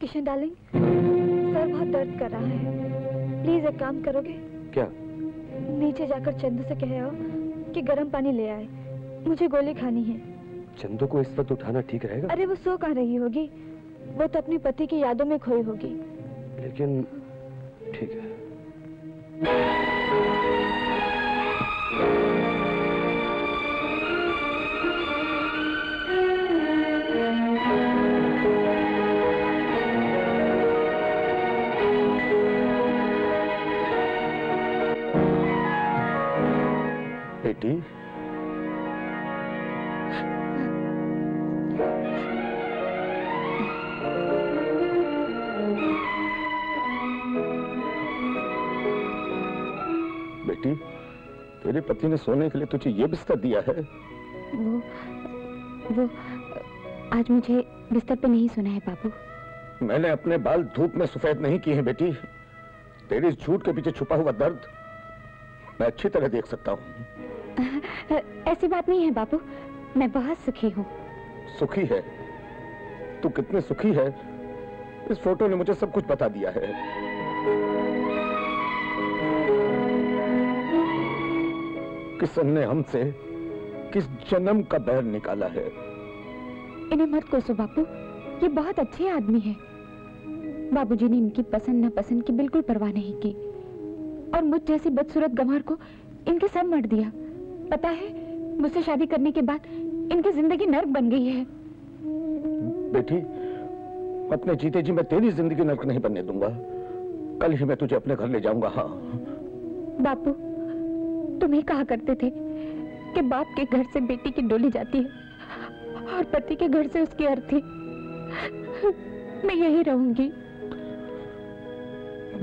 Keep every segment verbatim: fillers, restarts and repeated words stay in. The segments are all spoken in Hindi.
किशन डार्लिंग, सर बहुत दर्द कर रहा है। प्लीज एक काम करोगे? क्या? नीचे जाकर चंदू से कह आओ कि गर्म पानी ले आए, मुझे गोली खानी है। चंदू को इस वक्त उठाना ठीक रहेगा? अरे वो सो कहाँ रही होगी, वो तो अपने पति की यादों में खोई होगी। लेकिन ठीक है। बेटी, बेटी, तेरे पति ने सोने के लिए तुझे ये बिस्तर दिया है। वो वो आज मुझे बिस्तर पे नहीं सोना है बाबू। मैंने अपने बाल धूप में सफेद नहीं किए हैं बेटी। तेरे इस झूठ के पीछे छुपा हुआ दर्द मैं अच्छी तरह देख सकता हूँ। ऐसी बात नहीं है बापू, मैं बहुत सुखी हूँ। सुखी है? तू कितने सुखी है? इस फोटो ने मुझे सब कुछ बता दिया है। किशन ने हमसे किस जन्म का बैर निकाला है। इन्हें मत कोसो बापू, ये बहुत अच्छे आदमी है। बाबूजी ने इनकी पसंद ना पसंद की बिल्कुल परवाह नहीं की और मुझ जैसी बदसूरत गंवार को इनके साथ मर दिया। पता है, मुझसे शादी करने के बाद इनकी जिंदगी नर्क बन गई है। बेटी, अपने जीते जी मैं तेरी जिंदगी नर्क नहीं बनने दूंगा। कल ही मैं तुझे अपने घर ले जाऊंगा। हाँ बापू, तुम ही कहा करते थे कि बाप के घर से बेटी की डोली जाती है और पति के घर से उसकी अर्थी। मैं यही रहूंगी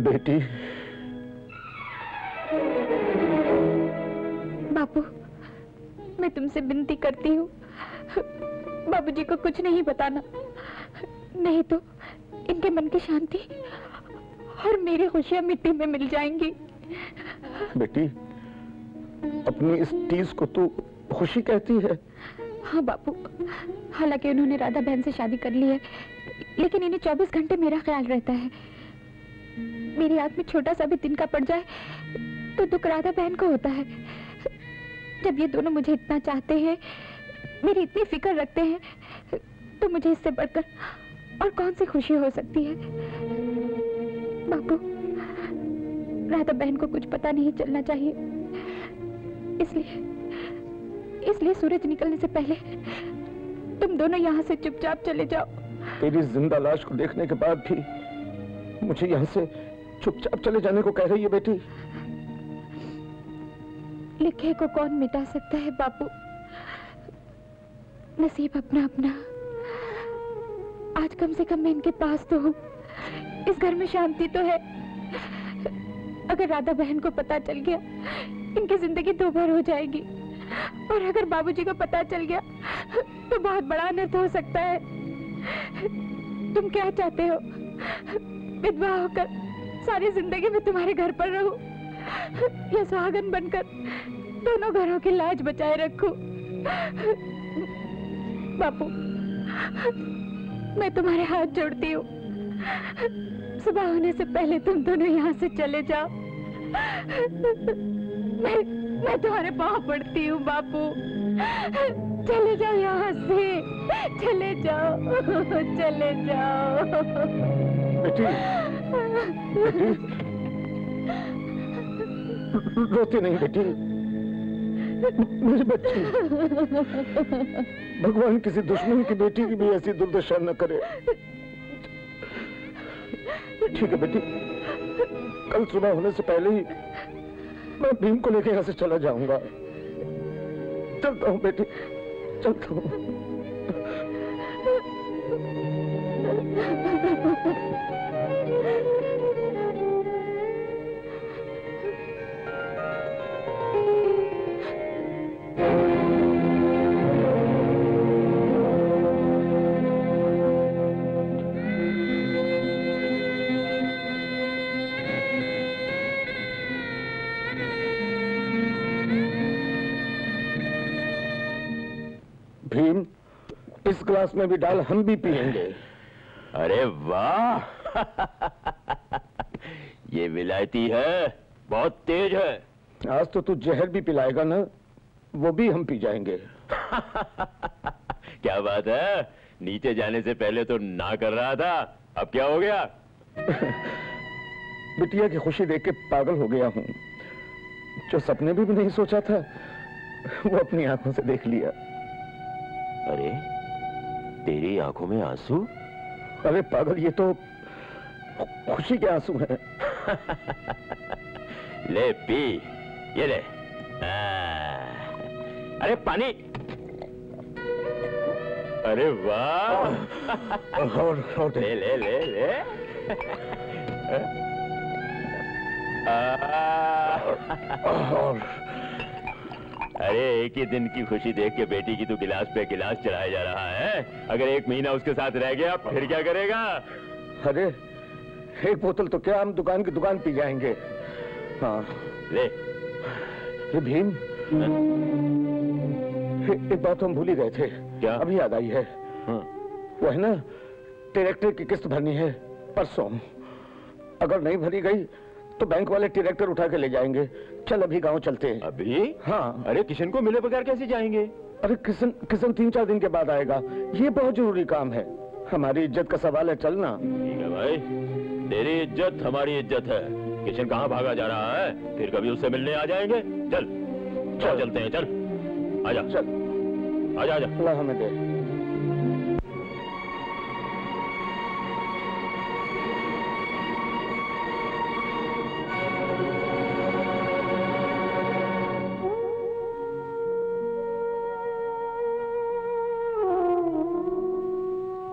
बेटी। बापू, मैं तुमसे विनती करती हूँ, बाबूजी को कुछ नहीं बताना, नहीं तो इनके मन की शांति और मेरी खुशियाँ मिट्टी में मिल जाएंगी। बेटी, अपनी इस चीज को तू खुशी कहती है? हाँ बापू, हालांकि उन्होंने राधा बहन से शादी कर ली है, लेकिन इन्हें चौबीस घंटे मेरा ख्याल रहता है। मेरी आँख में छोटा सा भी तिनका पड़ जाए तो दुख राधा बहन को होता है। जब ये दोनों मुझे इतना चाहते हैं, मेरी इतनी फिक्र रखते हैं, तो मुझे इससे बढ़कर और कौन सी खुशी हो सकती है। बापू, राधा बहन को कुछ पता नहीं चलना चाहिए, इसलिए इसलिए सूरज निकलने से पहले तुम दोनों यहाँ से चुपचाप चले जाओ। तेरी जिंदा लाश को देखने के बाद भी मुझे यहाँ से चुपचाप चले जाने को कह रही है बेटी। लिखे को कौन मिटा सकता है बापू, नसीब अपना अपना। आज कम से कम मैं इनके पास तो हूँ, इस घर में शांति तो है। अगर राधा बहन को पता चल गया, इनकी जिंदगी दोबारा हो जाएगी, और अगर बाबूजी को पता चल गया तो बहुत बड़ा अनर्थ हो सकता है। तुम क्या चाहते हो, विधवा होकर सारी जिंदगी मैं तुम्हारे घर पर रहूं या सुहागन बनकर दोनों घरों की लाज बचाए रखूं? बापू, मैं तुम्हारे हाथ जोड़ती हूँ, सुबह होने से पहले तुम दोनों यहाँ से चले जाओ। मैं मैं तुम्हारे पाँव पड़ती हूँ बापू, चले जाओ यहाँ से, चले जाओ, चले जाओ। बेटी, बेटी। रोती नहीं बेटी, मेरी बच्ची। भगवान किसी दुश्मन की बेटी की भी ऐसी दुर्दशा न करे। ठीक है बेटी, कल सुबह होने से पहले ही मैं भीम को लेकर यहाँ से चला जाऊंगा। चलता हूँ बेटी, चलता हूँ। भीम, इस ग्लास में भी डाल हम भी पिएंगे। अरे वाह ये विलायती है, बहुत तेज है। आज तो तू जहर भी पिलाएगा ना, वो भी हम पी जाएंगे। क्या बात है, नीचे जाने से पहले तो ना कर रहा था, अब क्या हो गया? बिटिया की खुशी देख के पागल हो गया हूँ, जो सपने भी, भी नहीं सोचा था वो अपनी आंखों से देख लिया। अरे तेरी आंखों में आंसू? अरे पागल, ये तो खुशी के आंसू हैं। ले पी, ये ले। अरे पानी। अरे वाह, और और ले ले ले ले। और अरे एक ही दिन की खुशी देख के बेटी की तो गिलास पे गिलास चढ़ाया जा रहा है। अगर एक महीना उसके साथ रह गया फिर क्या करेगा? अरे एक बोतल तो क्या, हम दुकान की दुकान पी जाएंगे। हाँ ले। अरे भीम, एक बात हम भूल ही गए थे। क्या? अभी याद आई है। हाँ। वो है ना, ट्रैक्टर की किस्त भरनी है परसों। अगर नहीं भरी गई तो बैंक वाले ट्रैक्टर उठा के ले जाएंगे। चल अभी गांव चलते हैं। अभी? हाँ। अरे किशन को मिले बगैर कैसे जाएंगे? अरे किशन किशन तीन चार दिन के बाद आएगा, ये बहुत जरूरी काम है। हमारी इज्जत का सवाल है, चलना। ठीक है भाई, तेरी इज्जत हमारी इज्जत है। किशन कहाँ भागा जा रहा है, फिर कभी उससे मिलने आ जाएंगे। चल चल चलते हैं, चल। आजा चल, आजा आजा। अल्लाह हमें दे।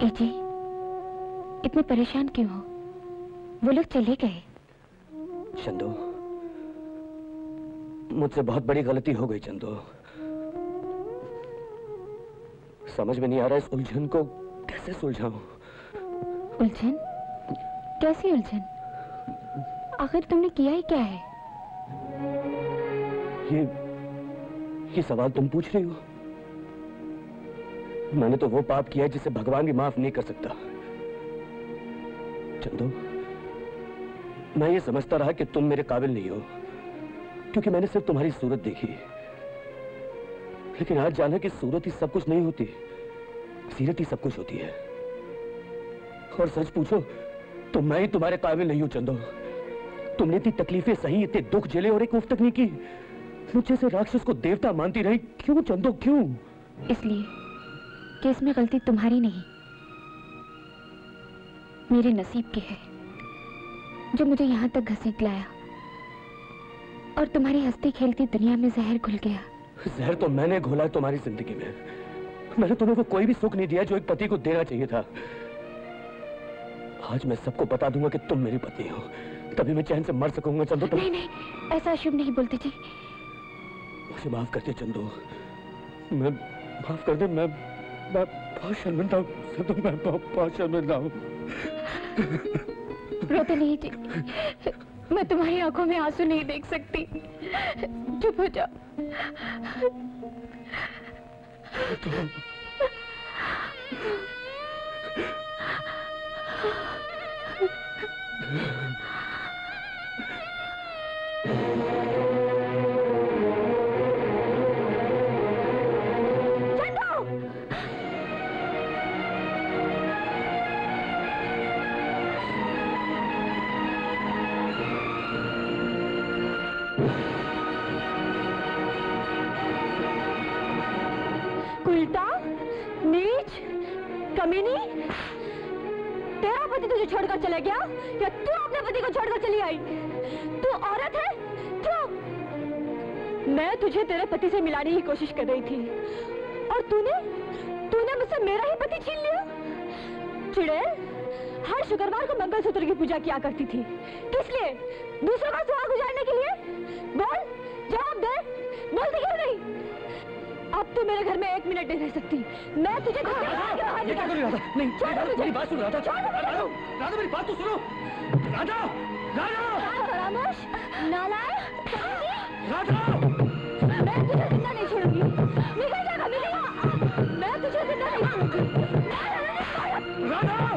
एजी, इतने परेशान क्यों हो? वो लोग चले गए। चंदू, मुझसे बहुत बड़ी गलती हो गई। चंदू, समझ में नहीं आ रहा इस उलझन को कैसे सुलझाऊं। उलझन? कैसी उलझन? आखिर तुमने किया ही क्या है? ये ये सवाल तुम पूछ रही हो? मैंने तो वो पाप किया है जिसे भगवान भी माफ नहीं कर सकता। चंदू, मैं ये समझता रहा कि तुम मेरे काबिल नहीं हो, क्योंकि मैंने सिर्फ तुम्हारी सूरत देखी। लेकिन आज जाना कि सूरत ही सब कुछ नहीं होती, सीरत ही सब कुछ होती है। और सच पूछो तो मैं ही तुम्हारे काबिल नहीं हूं। चंदू, तुमने इतनी तकलीफें सही, इतने दुख झेले और एक उफ तक नहीं की। मुझे से राक्षस को देवता मानती रही, क्यों चंदू, क्यों? इसलिए कि इसमें गलती तुम्हारी नहीं, मेरे नसीब की है जो मुझे यहाँ तक घसीट लाया और तुम्हारी हंसती खेलती दुनिया में जहर घुल गया। जहर तो मैंने घोला तुम्हारी जिंदगी में। मैंने तुम्हें वो कोई भी सुख नहीं दिया जो एक पति को देना चाहिए था। आज मैं सबको बता दूंगा कि तुम मेरी पत्नी हो, तभी मैं चैन से मर सकूंगा। चंदू, तुम... नहीं नहीं, ऐसा अशुभ नहीं बोलते जी। मुझे माफ कर दे चंदू, मैं माफ कर दे। मैं मैं बहुत शर्मिंदा हूँ, मैं बहुत शर्मिंदा हूँ। रोते नहीं जी, मैं तुम्हारी आंखों में आंसू नहीं देख सकती। चुप हो जाओ। छोड़कर चला गया या तू अपने पति को छोड़कर चली आई? तू औरत है? तू? मैं तुझे तेरे पति से मिलाने की कोशिश कर रही थी और तूने तूने मुझसे मेरा ही पति छीन लिया। चुड़ैल हर शुक्रवार को मंगलसूत्र की पूजा किया करती थी, किस लिए? दूसरों का सुहाग गुजारने के लिए? बोल, जवाब दे, बोलती क्यों नहीं? अब तू मेरे घर में एक मिनट नहीं रह सकती। मैं तुझे घर से निकाल दूंगा। नहीं, राधा, मेरी बात सुन। राधा, राधा, मेरी बात तो सुनो। राधा, राधा, रामोश, नालायक, राधा, मैं तुझे जिंदा नहीं छोड़ूंगी। निकल जाएगा, निकल जा। मैं तुझे जिंदा नहीं छोड़ूंगी। राधा।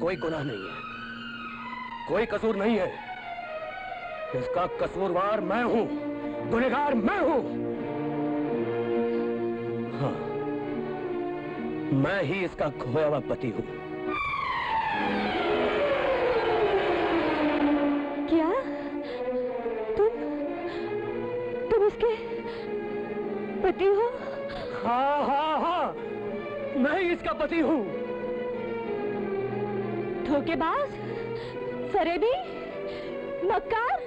कोई गुनाह नहीं है, कोई कसूर नहीं है। इसका कसूरवार मैं हूं, गुनहगार मैं हूं। हाँ, मैं ही इसका खोया हुआ पति हूं। क्या तुम तुम इसके पति हो? हाँ हाँ हाँ, मैं ही इसका पति हूं। धोखेबाज, फरेबी, मक्कार,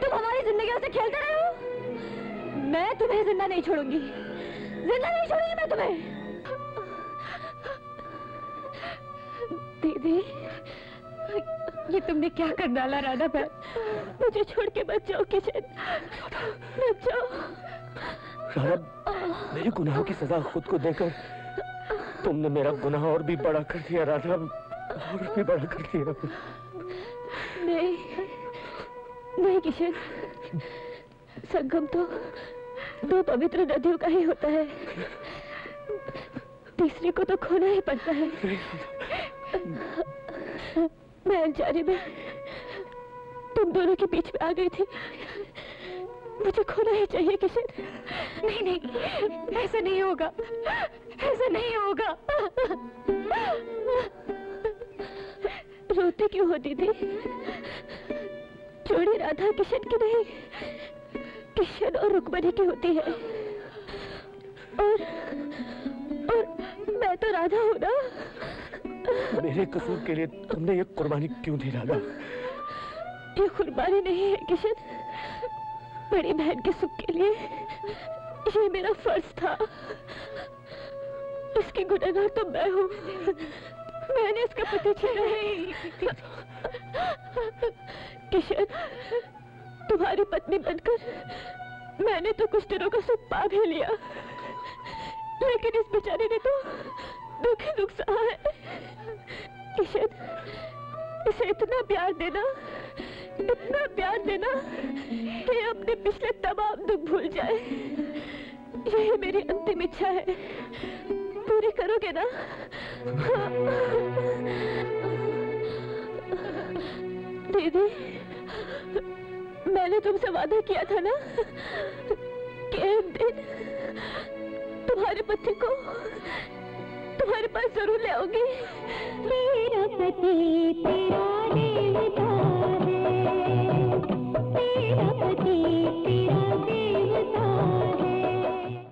तुम हमारी जिंदगियों से खेलते रहे हो। मैं तुम्हें जिंदा नहीं छोड़ूंगी, जिंदा नहीं छोड़ूंगी मैं तुम्हें। दीदी, ये तुमने क्या कर डाला राधा बहन? मुझे छोड़ के बच जाओ किशन, बच जाओ। राधा, मेरे गुनाहों की सजा खुद को देकर तुमने मेरा गुनाह और भी बड़ा कर दिया। राधा और भी बड़ा कर दिया। नहीं नहीं किशन, संगम तो दो पवित्र नदियों का ही होता है, तीसरे को तो खोना ही पड़ता है। मैं अनजाने में तुम दोनों के बीच में आ गई थी, मुझे खोना ही चाहिए किशन। नहीं नहीं, ऐसा नहीं होगा, ऐसा नहीं होगा। रोते क्यों हो दीदी? जोड़ी राधा किशन की नहीं, किशन और रुक्मणी की होती है। और और मैं तो राधा हूँ ना। मेरे कसूर के लिए तुमने ये कुर्बानी क्यों दी राधा? ये कुर्बानी नहीं है किशन, बड़ी बहन के सुख के लिए ये मेरा फर्ज था। इसकी गुनहगार तो मैं हूँ, मैंने इसका पति छीना है। किशन, तुम्हारी पत्नी बनकर मैंने तो कुछ दिनों का सुख पा भी लिया, लेकिन इस बेचारे ने तो दुख ही दुख सहा है। किशन, इसे इतना प्यार देना, इतना प्यार देना कि अपने पिछले तमाम दुख भूल जाए। यही मेरी अंतिम इच्छा है, पूरी करोगे ना? दीदी, मैंने तुमसे वादा किया था ना कि एक दिन तुम्हारे पति को तुम्हारे पास जरूर ले आऊंगी।